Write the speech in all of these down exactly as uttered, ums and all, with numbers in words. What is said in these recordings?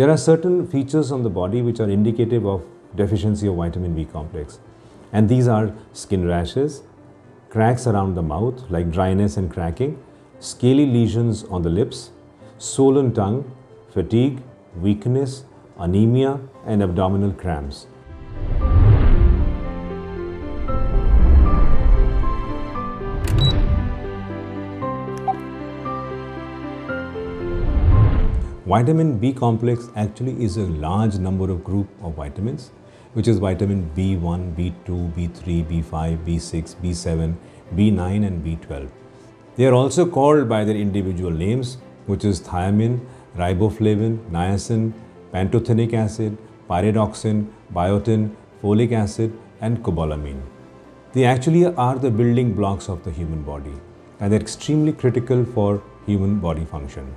There are certain features on the body which are indicative of deficiency of vitamin B complex, and these are skin rashes, cracks around the mouth like dryness and cracking, scaly lesions on the lips, swollen tongue, fatigue, weakness, anemia and abdominal cramps. Vitamin B complex actually is a large number of group of vitamins, which is vitamin B one, B two, B three, B five, B six, B seven, B nine and B twelve. They are also called by their individual names, which is thiamin, riboflavin, niacin, pantothenic acid, pyridoxine, biotin, folic acid and cobalamin. They actually are the building blocks of the human body, and they are extremely critical for human body function.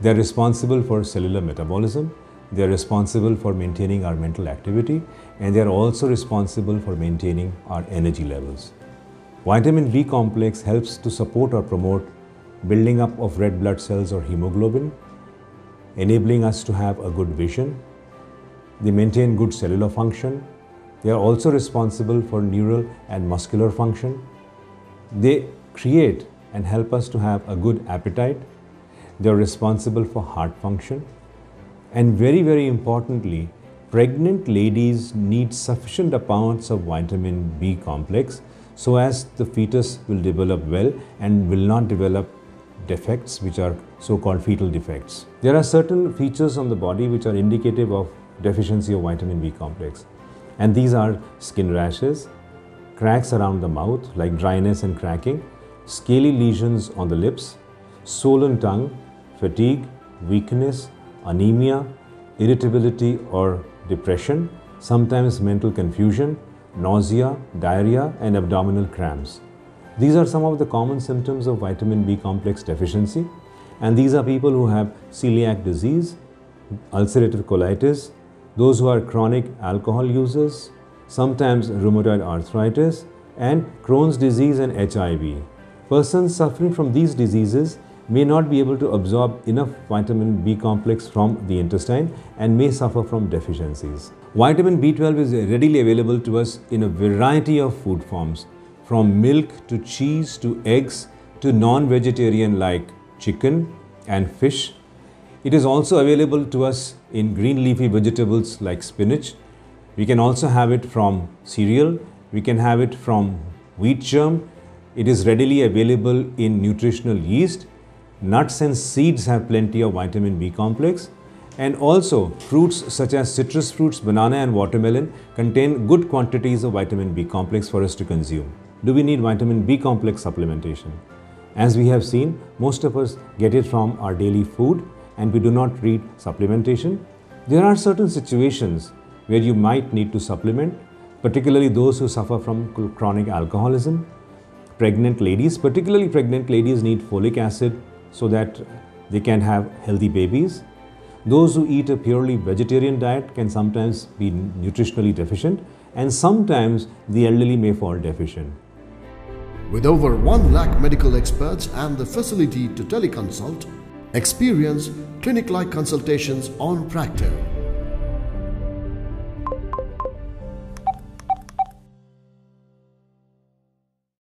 They are responsible for cellular metabolism, they are responsible for maintaining our mental activity, and they are also responsible for maintaining our energy levels. Vitamin B complex helps to support or promote building up of red blood cells or hemoglobin, enabling us to have a good vision. They maintain good cellular function. They are also responsible for neural and muscular function. They create and help us to have a good appetite. They are responsible for heart function. And very, very importantly, pregnant ladies need sufficient amounts of vitamin B complex so as the fetus will develop well and will not develop defects which are so-called fetal defects. There are certain features on the body which are indicative of deficiency of vitamin B complex, and these are skin rashes, cracks around the mouth like dryness and cracking, scaly lesions on the lips, swollen tongue, fatigue, weakness, anemia, irritability or depression, sometimes mental confusion, nausea, diarrhea and abdominal cramps. These are some of the common symptoms of vitamin B complex deficiency, and these are people who have celiac disease, ulcerative colitis, those who are chronic alcohol users, sometimes rheumatoid arthritis and Crohn's disease and H I V. Persons suffering from these diseases may not be able to absorb enough vitamin B complex from the intestine and may suffer from deficiencies. Vitamin B twelve is readily available to us in a variety of food forms, from milk to cheese to eggs to non-vegetarian like chicken and fish. It is also available to us in green leafy vegetables like spinach. We can also have it from cereal. We can have it from wheat germ. It is readily available in nutritional yeast. Nuts and seeds have plenty of vitamin B complex, and also fruits such as citrus fruits, banana and watermelon contain good quantities of vitamin B complex for us to consume. Do we need vitamin B complex supplementation? As we have seen, most of us get it from our daily food and we do not need supplementation. There are certain situations where you might need to supplement, particularly those who suffer from chronic alcoholism. Pregnant ladies, particularly pregnant ladies, need folic acid so that they can have healthy babies. Those who eat a purely vegetarian diet can sometimes be nutritionally deficient, and sometimes the elderly may fall deficient. With over one lakh medical experts and the facility to teleconsult, experience clinic-like consultations on Practo.